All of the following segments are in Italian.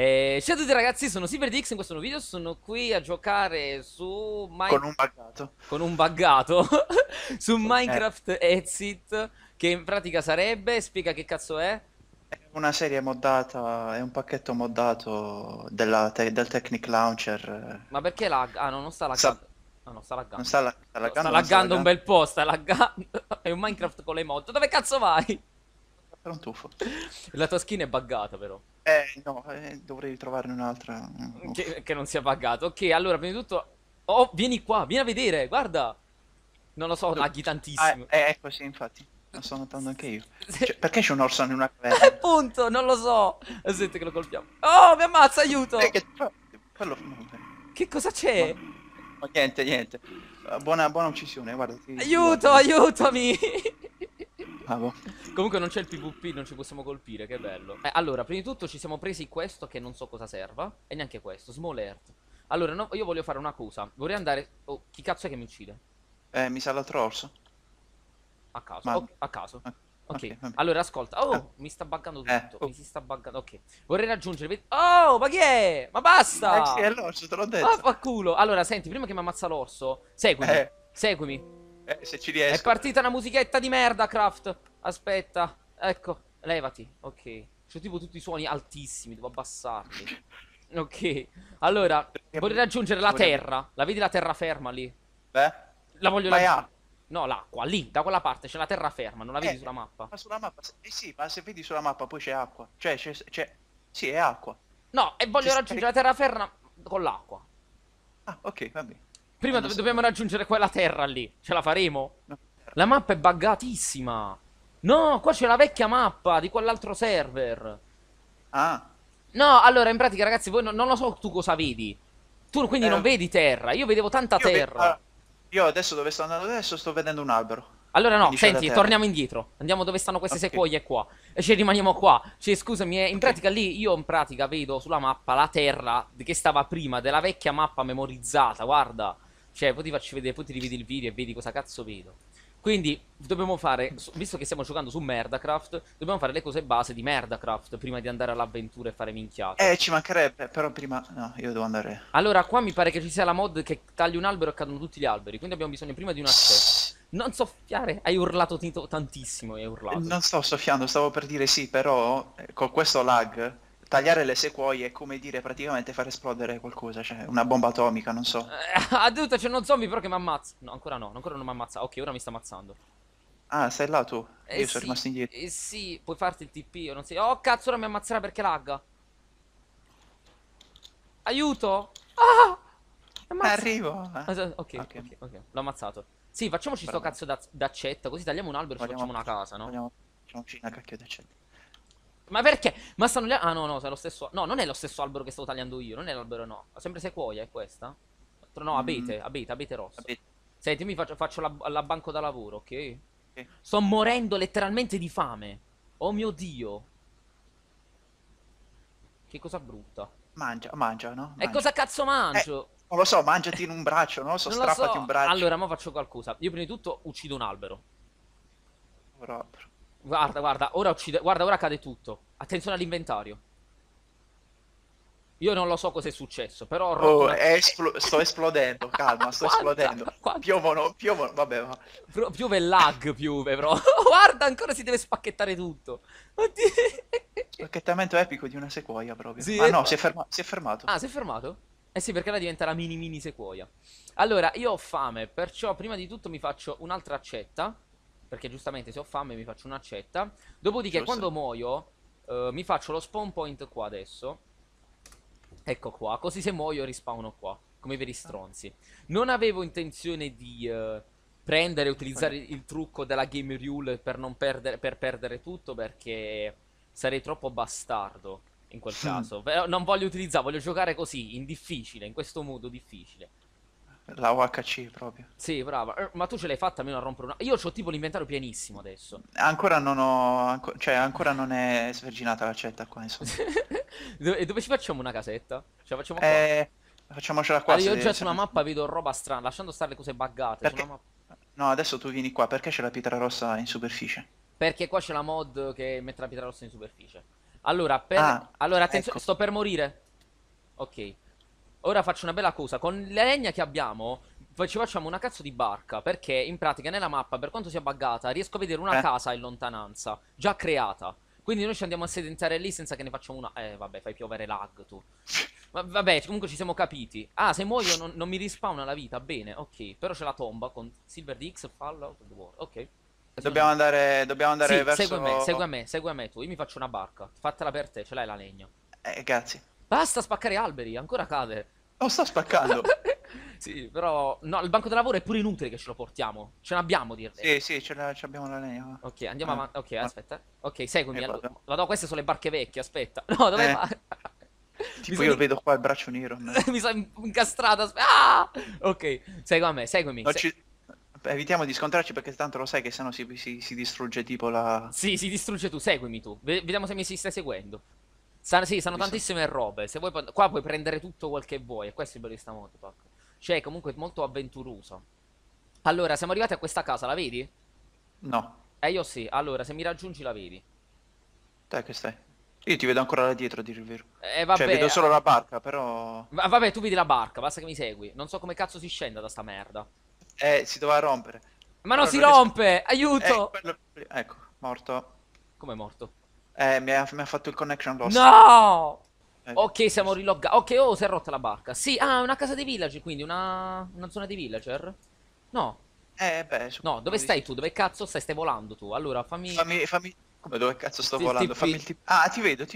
Ciao a tutti ragazzi, sono Ciberdix, in questo nuovo video sono qui a giocare su Minecraft con un buggato su Minecraft Exit, che in pratica sarebbe, spiega che cazzo è. È una serie moddata, è un pacchetto moddato del Technic Launcher. Ma perché lagga? Ah no, non sta laggando. No, non sta laggando. Sta laggando un bel po', sta laggando. È un Minecraft con le mod. Dove cazzo vai? Per un tuffo. La tua skin è buggata però. No, dovrei trovarne un'altra che non sia buggata. Ok, allora prima di tutto... Oh, vieni qua, vieni a vedere, guarda. Non lo so, laghi tantissimo. Ecco, sì, infatti. Lo sto notando anche io. Cioè, perché c'è un orso in una caverna? Punto, non lo so. Senti che lo colpiamo. Oh, mi ammazza, aiuto. Che cosa c'è? No, niente. Buona uccisione, guarda. Aiuto, aiutami. Bravo. Comunque non c'è il PvP, non ci possiamo colpire, che bello. Allora, prima di tutto ci siamo presi questo che non so cosa serva. E neanche questo, Small Earth. Allora, no, io voglio fare una cosa. Vorrei andare... Oh, chi cazzo è che mi uccide? Mi sa l'altro orso. A caso, ma... oh, a caso. Ok, allora ascolta. Oh, mi sta buggando tutto. Mi si sta buggando, ok. Vorrei raggiungere... Oh, ma chi è? Ma basta! Sì, è l'orso, te l'ho detto. Ma fa culo. Allora, senti, prima che mi ammazza l'orso, seguimi, seguimi. Se ci riesco. È partita una musichetta di Merdacraft. Aspetta, ecco, levati. Ok, c'ho tipo tutti i suoni altissimi, devo abbassarli. Ok, allora vorrei raggiungere la terra. La vedi la terraferma lì? Beh, la voglio raggiungere. No, l'acqua, lì, da quella parte c'è la terraferma. Non la vedi sulla mappa? Ma sulla mappa, sì, ma se vedi sulla mappa poi c'è acqua. Cioè, sì, è acqua. No, e voglio raggiungere la terraferma con l'acqua. Ah, ok, va bene. Prima dobbiamo raggiungere quella terra lì. Ce la faremo? No. La mappa è buggatissima. No, qua c'è la vecchia mappa di quell'altro server. Ah. No, allora in pratica ragazzi, voi non lo so tu cosa vedi. Tu quindi non vedi terra. Io vedevo tanta terra. Io adesso dove sto andando adesso sto vedendo un albero. Allora no, quindi senti, torniamo indietro. Andiamo dove stanno queste sequoie qua. E ci rimaniamo qua. Cioè, scusami, in pratica lì io in pratica vedo sulla mappa la terra che stava prima della vecchia mappa memorizzata. Guarda. Cioè, poi ti faccio vedere, poi ti rivedi il video e vedi cosa cazzo vedo. Quindi, dobbiamo fare, visto che stiamo giocando su Merdacraft, dobbiamo fare le cose base di Merdacraft prima di andare all'avventura e fare minchiate. Ci mancherebbe, però prima... No, io devo andare... Allora, qua mi pare che ci sia la mod che tagli un albero e cadono tutti gli alberi, quindi abbiamo bisogno prima di una stessa. Non soffiare? Hai urlato tantissimo, hai urlato. Non sto soffiando, stavo per dire sì, però con questo lag... Tagliare le sequoie è come dire praticamente far esplodere qualcosa, cioè una bomba atomica, non so. Adulto, c'è uno zombie però che mi ammazza. No, ancora no, ancora non mi ammazza. Ok, ora mi sta ammazzando. Ah, stai là tu? Io sono rimasto indietro. Sì, puoi farti il TP, io non so. Oh cazzo, ora mi ammazzerà perché lagga. Aiuto! Ah! Arrivo! Ok, l'ho ammazzato. Sì, facciamoci sto cazzo d'accetta, così tagliamo un albero e facciamo una casa, no? Facciamoci una cacchio d'accetta. Ma perché? Ma stanno lì... Ah no, no, è lo stesso... No, non è lo stesso albero che stavo tagliando io. Non è l'albero, no. Sempre sequoia, è questa? No, abete, abete rosso. Senti, io mi faccio la banco da lavoro, ok? Sto morendo letteralmente di fame. Oh mio Dio. Che cosa brutta. Mangia, no? Mangia. E cosa cazzo mangio? Non lo so, mangiati in un braccio, non lo so, strappati un braccio. Allora, mo faccio qualcosa. Io prima di tutto uccido un albero. Guarda, ora uccide, guarda, ora cade tutto. Attenzione all'inventario. Io non lo so cos'è successo, però... Oh, una... sto esplodendo, calma, sto esplodendo. Piovono, vabbè, va. Piove e lag, piove, bro. Guarda, ancora si deve spacchettare tutto. Oddio. Spacchettamento epico di una sequoia, proprio. Sì, no, si è fermato. Ah, si è fermato? Eh sì, perché la diventa la mini sequoia. Allora, io ho fame, perciò prima di tutto mi faccio un'altra accetta. Perché giustamente se ho fame mi faccio un'accetta. Dopodiché quando muoio mi faccio lo spawn point qua adesso. Ecco qua. Così se muoio rispawno qua. Come i veri stronzi. Non avevo intenzione di prendere e utilizzare il trucco della game rule per non perdere, per perdere tutto. Perché sarei troppo bastardo in quel caso. Però non voglio utilizzare, voglio giocare così, in difficile, in questo modo difficile. La UHC proprio. Sì, brava. Ma tu ce l'hai fatta almeno a rompere una... Io c'ho tipo l'inventario pienissimo adesso. Ancora non ho... Cioè ancora non è sverginata l'accetta qua insomma. E dove ci facciamo una casetta? Ce la facciamo qua? Facciamocela qua. Allora, io già su una mappa vedo roba strana. Lasciando stare le cose buggate perché... su una mappa... No, adesso tu vieni qua. Perché c'è la pietra rossa in superficie? Perché qua c'è la mod che mette la pietra rossa in superficie. Allora, per... allora attenzione, ecco. Sto per morire. Ok. Ora faccio una bella cosa. Con la legna che abbiamo poi ci facciamo una cazzo di barca, perché in pratica nella mappa, per quanto sia buggata, riesco a vedere una casa in lontananza già creata. Quindi noi ci andiamo a sedentare lì senza che ne facciamo una... vabbè, fai piovere lag tu. Ma vabbè, comunque ci siamo capiti. Ah, se muoio non mi rispawna la vita, bene, ok. Però c'è la tomba con Ciberdix, Fallout, ok. Dobbiamo andare sì, verso... Segui me tu, io mi faccio una barca. Fatela per te, ce l'hai la legna. Grazie. Basta spaccare alberi, ancora cade. Oh, sto spaccando. Sì, però... No, il banco del lavoro è pure inutile che ce lo portiamo. Ce l'abbiamo, direi. Sì, ce l'abbiamo la legna. Ok, andiamo avanti. Ok, aspetta. Ok, seguimi. Allora, queste sono le barche vecchie, aspetta. No, dove va? Tipo io vedo qua il braccio nero. Mi sono incastrata. Ah! Ok, seguimi. Evitiamo di scontrarci perché tanto lo sai che sennò si distrugge tipo la... Sì, si distrugge tu, seguimi tu. Vediamo se mi si stai seguendo. Sì, sono tantissime robe. Se vuoi, qua puoi prendere tutto quel che vuoi. E questo è il bello di sta motopack. Cioè, comunque molto avventuroso. Allora, siamo arrivati a questa casa, la vedi? No. Io sì, allora, se mi raggiungi la vedi. Dai, che stai? Io ti vedo ancora là dietro, a dire il vero. Vabbè, cioè, vedo solo la barca, però... Vabbè, tu vedi la barca, basta che mi segui. Non so come cazzo si scenda da sta merda. Si doveva rompere. Ma non si rompe! Aiuto! Ecco, morto. Come morto? Mi ha fatto il connection loss. No! Ok, siamo riloggati. Ok, oh, si è rotta la barca. Sì, ah, una casa dei villager, quindi una zona di villager. No. Beh, no, dove stai tu? Dove cazzo stai? Stai volando tu? Allora, fammi... Come dove cazzo sto volando? Fammi il tip. Ah, ti vedo.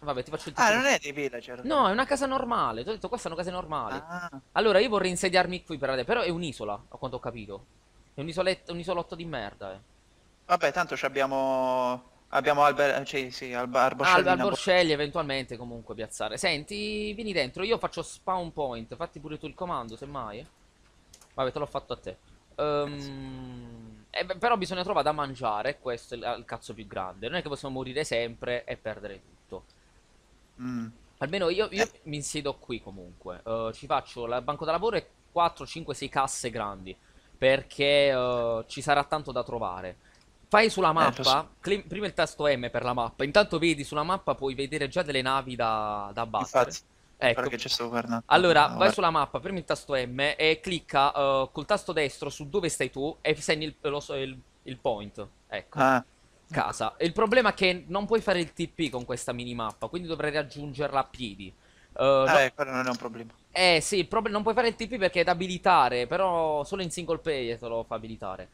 Vallabbè, ti faccio il tip. Ah, non è dei villager. No, è una casa normale. Ti ho detto, qua sono case normali. Allora, io vorrei insediarmi qui per adesso, però è un'isola, a quanto ho capito. È un isolotto di merda, Vabbè, tanto ci abbiamo... Abbiamo arboscelli eventualmente comunque piazzare. Senti, vieni dentro, io faccio spawn point. Fatti pure tu il comando, semmai. Vabbè, te l'ho fatto a te. Però bisogna trovare da mangiare. Questo è il cazzo più grande. Non è che possiamo morire sempre e perdere tutto. Almeno io mi insiedo qui comunque. Ci faccio il banco da lavoro e 4, 5, 6 casse grandi. Perché ci sarà tanto da trovare. Fai sulla mappa, prima il tasto M per la mappa, intanto vedi sulla mappa puoi vedere già delle navi da abbattere. Infatti, ecco. Che ci sto guardando. Allora, vai sulla mappa, prima il tasto M e clicca col tasto destro su dove stai tu e segni il point, ecco, casa. Il problema è che non puoi fare il TP con questa minimappa, quindi dovrai raggiungerla a piedi. Quello non è un problema. Sì, il problema non puoi fare il TP perché è da abilitare, però solo in single player te lo fa abilitare.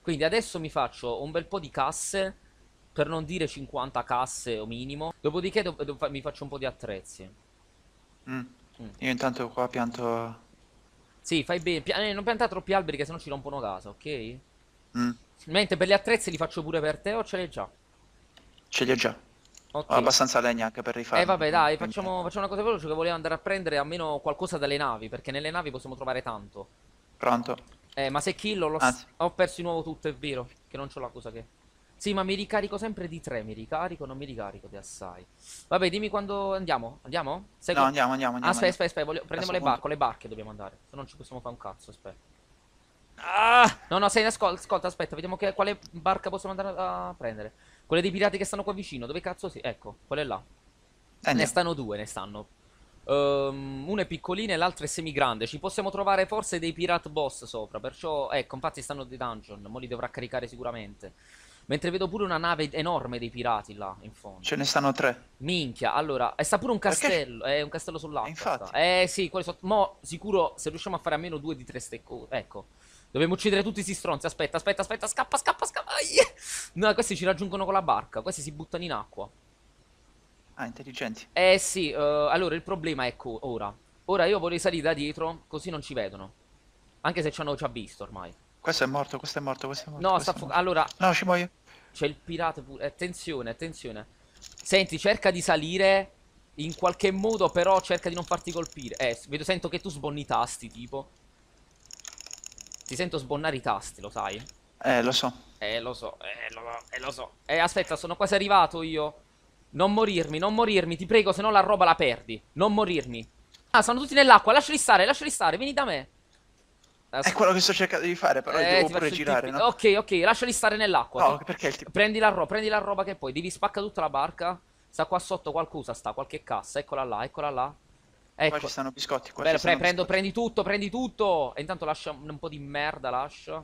Quindi adesso mi faccio un bel po' di casse, per non dire 50 casse o minimo. Dopodiché mi faccio un po' di attrezzi. Io intanto qua pianto... Sì, fai bene. Non piantare troppi alberi che sennò ci rompono casa, ok? Mentre per gli attrezzi li faccio pure per te o ce li hai già? Ce li ho già. Okay. Ho abbastanza legna anche per rifarli. Vabbè dai, facciamo una cosa veloce che volevo andare a prendere almeno qualcosa dalle navi, perché nelle navi possiamo trovare tanto. Pronto? Ma se killo ho perso di nuovo tutto, è vero. Che non c'ho la cosa che... Sì, ma mi ricarico sempre di 3, mi ricarico, non mi ricarico di assai. Vabbè, dimmi quando andiamo. Andiamo? No, andiamo. Aspetta, prendiamo le barche dobbiamo andare. Se no non ci possiamo fare un cazzo, aspetta. No, ascolta, aspetta, vediamo quale barca possiamo andare a prendere. Quelle dei pirati che stanno qua vicino, dove cazzo si... Ecco, quella è là. Ne stanno due, una è piccolina e l'altra è semigrande. Ci possiamo trovare forse dei pirate boss sopra. Perciò, ecco, infatti stanno dei dungeon. Mo' li dovrà caricare sicuramente. Mentre vedo pure una nave enorme dei pirati là, in fondo. Ce ne stanno 3. Minchia, allora, e sta pure un castello. È un castello sull'acqua. Infatti. Sì, quelli sotto. Mo' sicuro, se riusciamo a fare almeno 2 di 3 stecco. Ecco. Dobbiamo uccidere tutti sti stronzi. Aspetta, scappa. No, questi ci raggiungono con la barca. Questi si buttano in acqua. Ah, intelligenti. Sì, allora il problema è ora io vorrei salire da dietro, così non ci vedono. Anche se ci hanno già visto ormai. Questo è morto. No, allora... No, ci muoio. C'è il pirata pure. Attenzione. Senti, cerca di salire in qualche modo, però cerca di non farti colpire. Sento che tu sbonni i tasti, tipo. Ti sento sbonnare i tasti, lo sai? Lo so. Aspetta, sono quasi arrivato io. Non morirmi, ti prego, se no la roba la perdi. Non morirmi. Ah, sono tutti nell'acqua, lasciali stare, vieni da me. È quello che sto cercando di fare, però io devo pure girare, no? Ok, lasciali stare nell'acqua. No, perché il tipo... Prendi la roba che puoi, devi spaccare tutta la barca. Sta qua sotto qualcosa, sta qualche cassa. Eccola là, eccola là. Ecco. Qua ci stanno biscotti. Qua bene, prendi tutto, prendi tutto. E intanto lascia un po' di merda, lascia.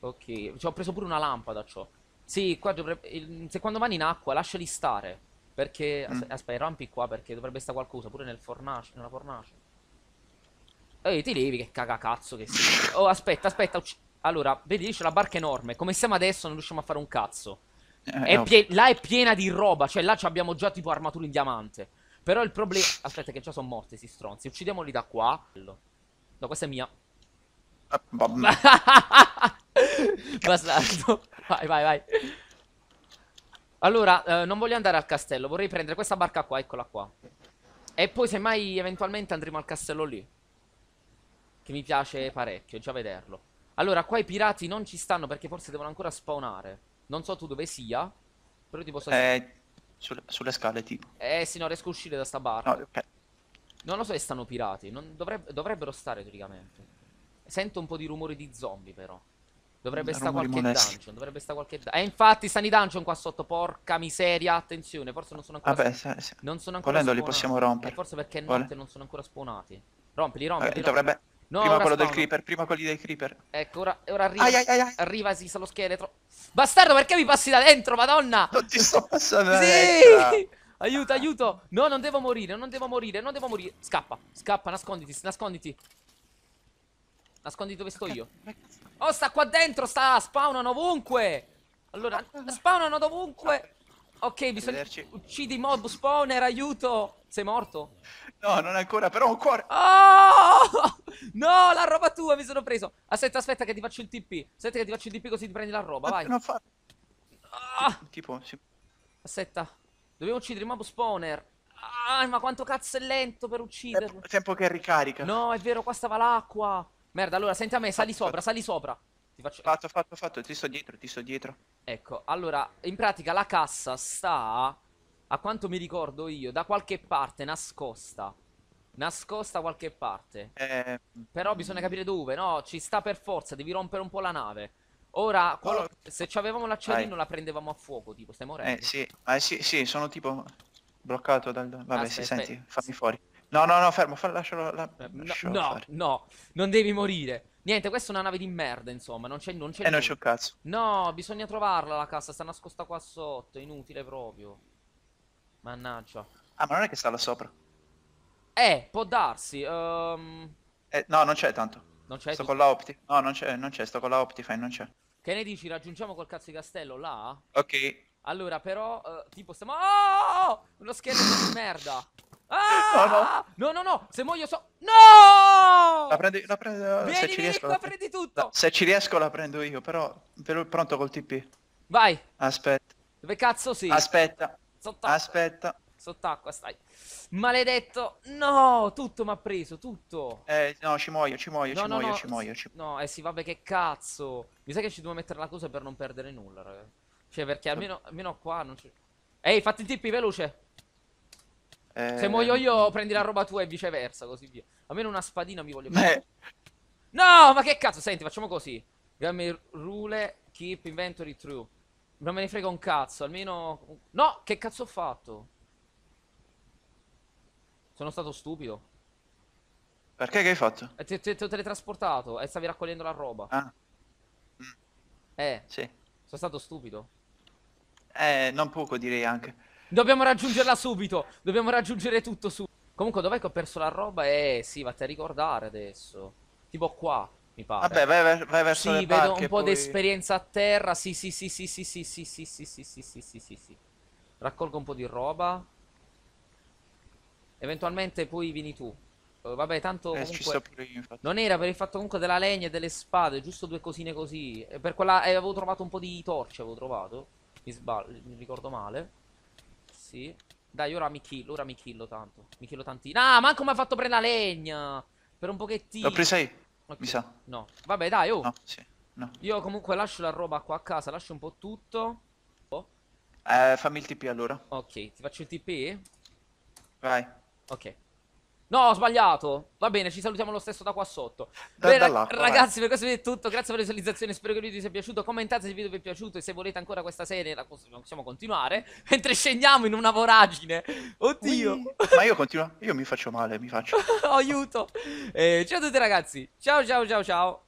Ok, ci ho preso pure una lampada, ciò. Sì, qua se quando vanno in acqua lasciali stare. Perché, aspetta, rampi qua perché dovrebbe stare qualcosa pure nel fornace, nella fornace. Ehi, ti levi che cagacazzo che sei. Oh, aspetta, aspetta. Allora, vedi, c'è la barca enorme. Come siamo adesso non riusciamo a fare un cazzo. È no. Là è piena di roba, cioè là abbiamo già tipo armature in diamante. Però il problema... Aspetta che già sono morti, si stronzi. Uccidiamoli da qua. No, questa è mia. Bastardo. Vai, vai, vai. Allora, non voglio andare al castello. Vorrei prendere questa barca qua, eccola qua. E poi semmai eventualmente andremo al castello lì, che mi piace parecchio, già vederlo. Allora, qua i pirati non ci stanno perché forse devono ancora spawnare. Non so tu dove sia, però ti posso... sulle scale tipo. Sì, no, riesco a uscire da sta barca. No, okay. Non lo so se stanno pirati, non dovrebbero stare teoricamente. Sento un po' di rumori di zombie però. Dovrebbe stare qualche dungeon, dovrebbe stare qualche dungeon. Infatti stanno i dungeon qua sotto, porca miseria, attenzione, forse non sono ancora... Vabbè, sì. Non sono ancora spawnati. Volendo li possiamo rompere. Forse perché notte non sono ancora spawnati. Rompili, rompili, rompili. Dovrebbe... No, prima quello del creeper, prima quelli dei creeper. Ecco, ora arriva. Arriva, sì, sta lo scheletro. Bastardo, perché mi passi da dentro, madonna? Non ti sto passando da dentro. Aiuto, aiuto. No, non devo morire, non devo morire, non devo morire. Scappa, scappa, nasconditi, nasconditi. Nasconditi dove sto io. Oh, sta qua dentro, sta, spawnano ovunque. Allora, spawnano dovunque. Ok, bisogna... Uccidi i mob spawner, aiuto. Sei morto? No, non ancora, però ho un cuore. Oh! No, la roba tua mi sono preso. Aspetta, aspetta che ti faccio il TP. Aspetta che ti faccio il TP così ti prendi la roba, vai. Non fa... ah! Tipo, sì. Aspetta. Dobbiamo uccidere il mob spawner. Ah, ma quanto cazzo è lento per ucciderlo. È tempo che ricarica. No, è vero, qua stava l'acqua. Merda, allora, senti a me, sali sopra, sali sopra. Ti faccio... Fatto, fatto, fatto, ti sto dietro, ti sto dietro. Ecco, allora, in pratica la cassa sta... A quanto mi ricordo io, da qualche parte, nascosta. Nascosta qualche parte. Però bisogna capire dove, no? Ci sta per forza, devi rompere un po' la nave. Ora, quello... se c'avevamo l'acciarino la prendevamo a fuoco, tipo, stai morendo. Sì, sono tipo bloccato dal... Vabbè, aspetta, senti, fammi fuori. No, no, no, fermo, lascialo, lascialo fare. No, non devi morire. Niente, questa è una nave di merda, insomma, non c'è niente. Non c'è un cazzo. No, bisogna trovarla la cassa, sta nascosta qua sotto, inutile proprio. Mannaggia. Ah, ma non è che sta là sopra? Può darsi. No, non c'è tanto. Non c'è. Sto con la Opti. No, non c'è, non c'è, sto con la Optifine, non c'è. Che ne dici? Raggiungiamo col cazzo di castello là? Ok. Allora, però, tipo stiamo... Oh! Uno scherzo di merda. Ah! No, no, no, no, se muoio so... No! La prendo... Vieni, se ci riesco, la prendi tutto. Se ci riesco la prendo io, però... Pronto col TP. Vai. Aspetta. Dove cazzo sei? Aspetta. Sott'acqua. Aspetta. Sott'acqua stai. Maledetto. No, tutto mi ha preso, tutto. No, ci muoio, ci muoio, no, ci, no, muoio, no, ci muoio, ci muoio. No, sì, vabbè, che cazzo. Mi sa che ci devo mettere la cosa per non perdere nulla, ragazzi. Cioè, perché almeno qua non c'è... Ehi, fatti il TP, veloce. Se muoio io, prendi la roba tua e viceversa, così via. Almeno una spadina mi voglio prendere. No, ma che cazzo, senti, facciamo così. Game rule, keep inventory true. Non me ne frega un cazzo, almeno... No, che cazzo ho fatto? Sono stato stupido. Perché, che hai fatto? Ti ho teletrasportato e stavi raccogliendo la roba. Ah. Sì. Sono stato stupido. Non poco direi anche. Dobbiamo raggiungerla subito. Dobbiamo raggiungere tutto subito. Comunque dov'è che ho perso la roba? Sì, vatti a ricordare adesso. Tipo qua. Mi pare. Vabbè, vai verso le barche. Sì, vedo un po' di esperienza a terra. Sì. Raccolgo un po' di roba. Eventualmente poi vieni tu. Vabbè, tanto comunque non era per il fatto comunque della legna e delle spade, giusto due cosine così. Per quella avevo trovato un po' di torce, avevo trovato. Mi sbaglio, mi ricordo male. Sì. Dai, ora mi killo tanto. Mi killo tantino. Ah, manco mi ha fatto prendere la legna. Per un pochettino. L'ho presa io. Okay. Mi sa. No. Vabbè, dai, oh. No, sì. No. Io comunque lascio la roba qua a casa, lascio un po' tutto. Oh. Fammi il TP allora. Ok, ti faccio il TP? Vai. Ok. No, ho sbagliato. Va bene, ci salutiamo lo stesso da qua sotto. Bene, ragazzi, per questo video è tutto. Grazie per la visualizzazione, spero che il video vi sia piaciuto. Commentate se il video vi è piaciuto e se volete ancora questa serie la possiamo continuare. Mentre scendiamo in una voragine. Oddio. Ui, ma io continuo, io mi faccio male, mi faccio. Aiuto. Ciao a tutti ragazzi. Ciao ciao ciao ciao.